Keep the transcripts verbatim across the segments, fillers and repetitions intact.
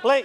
Play.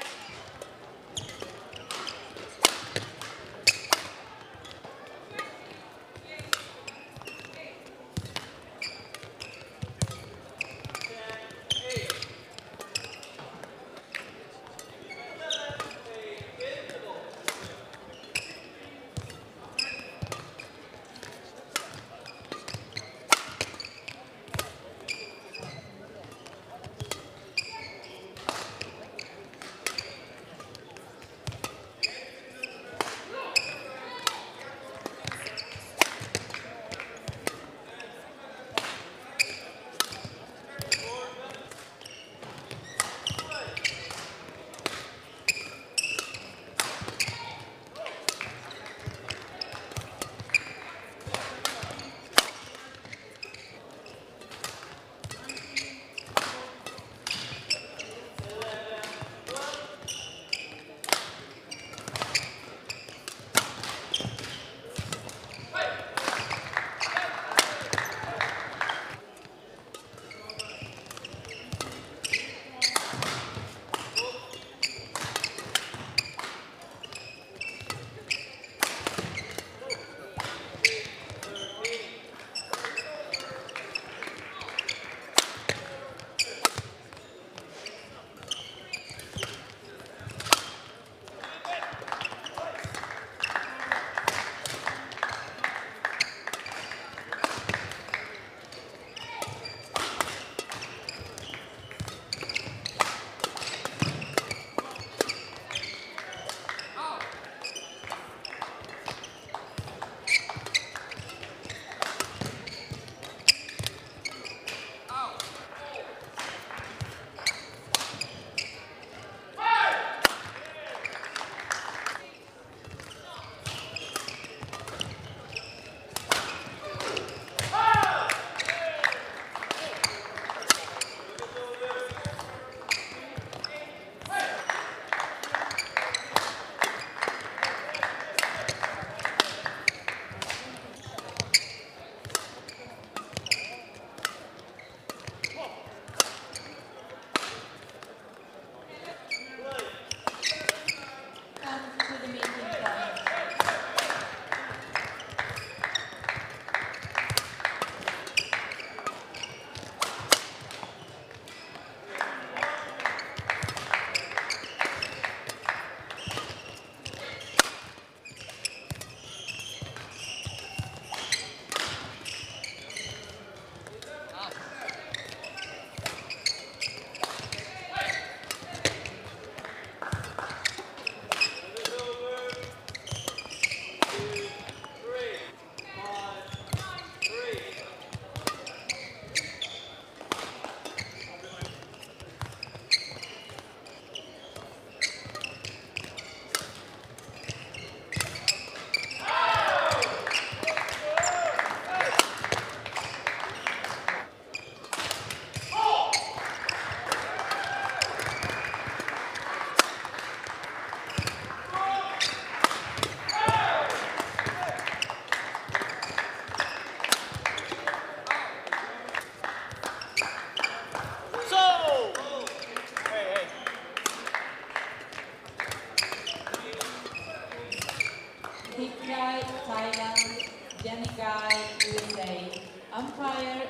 Thailand, Jenny Guy, U S A. Umpire,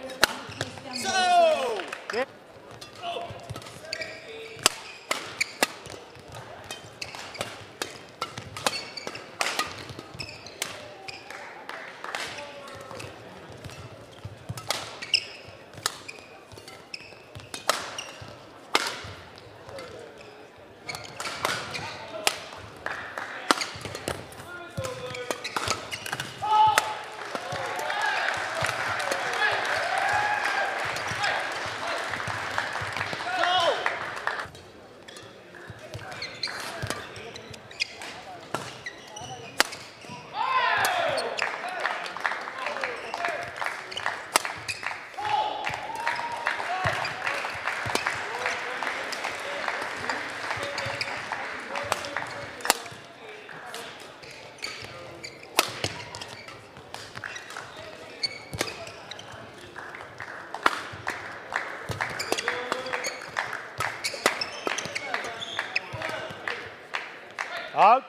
Christian Service. So, 好。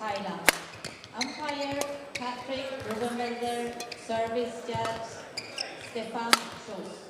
Thailand. Umpire Patrick Rubenwelder, Service Judge Stefan Sous.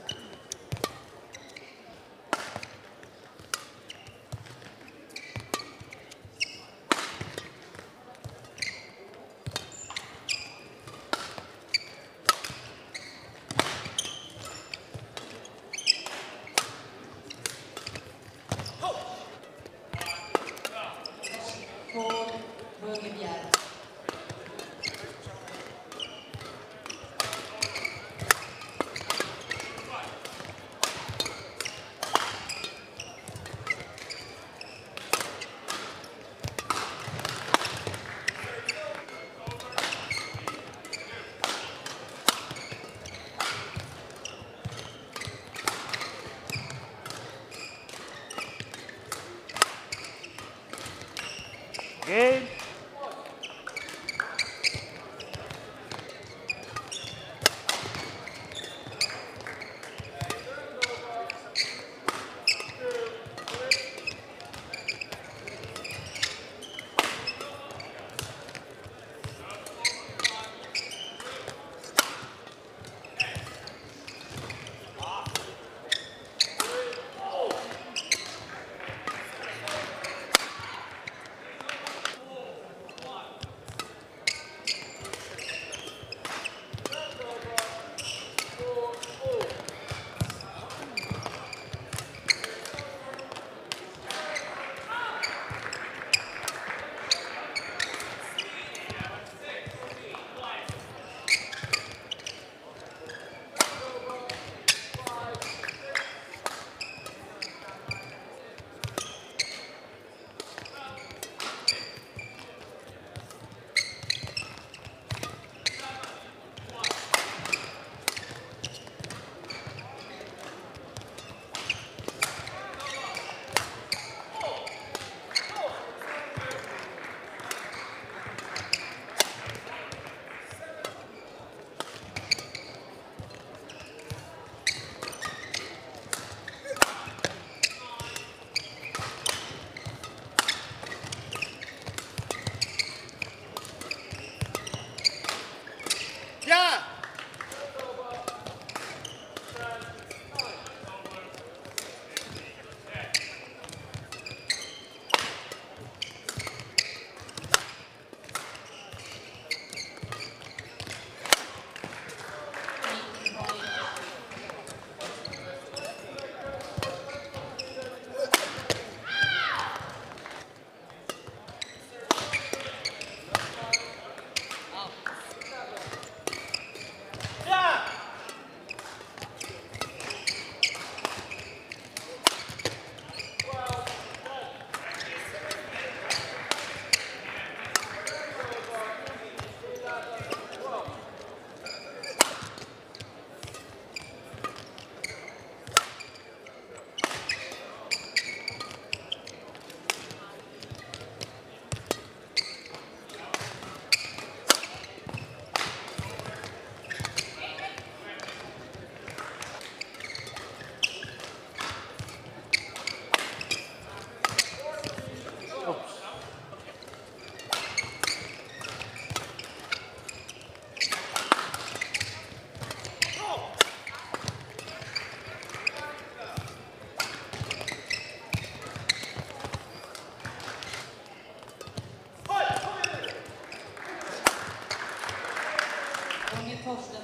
Christian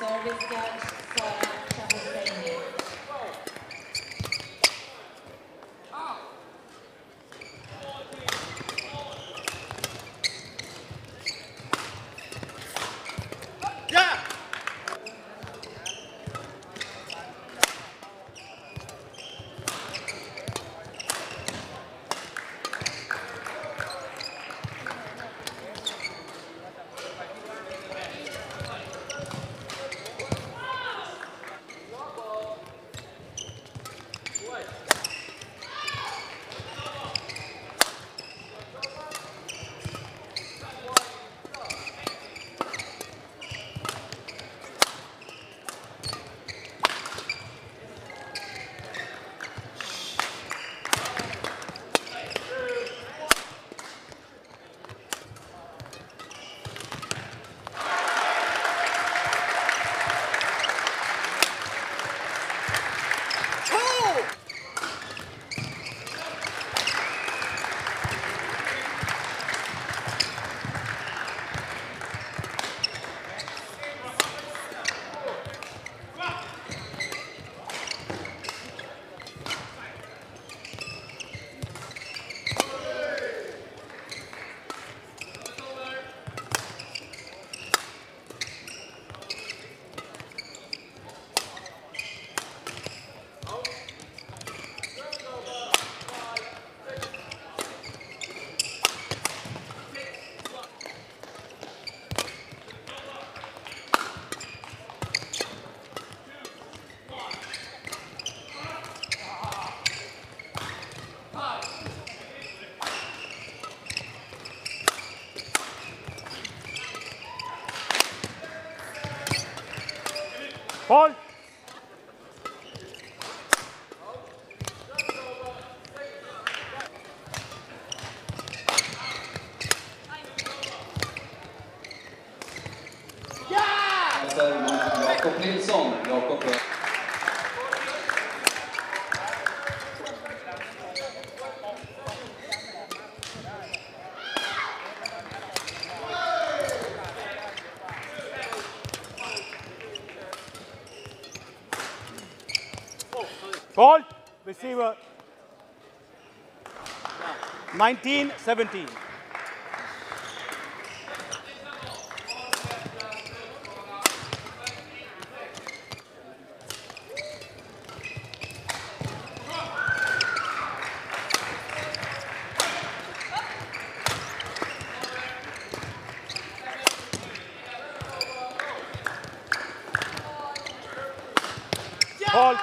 Service Judge Stefan Sous. Ball! Ja! Jakob Nilsson, Jakob. Goal, receiver, nineteen seventeen. Goal.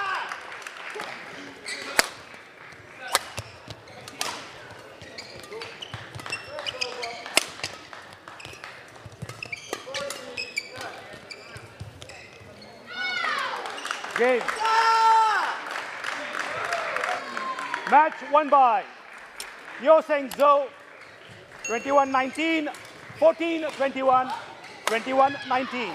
Game. Ah! Match won by Yeoh Seng Zoe, twenty-one nineteen, fourteen twenty-one, twenty-one nineteen.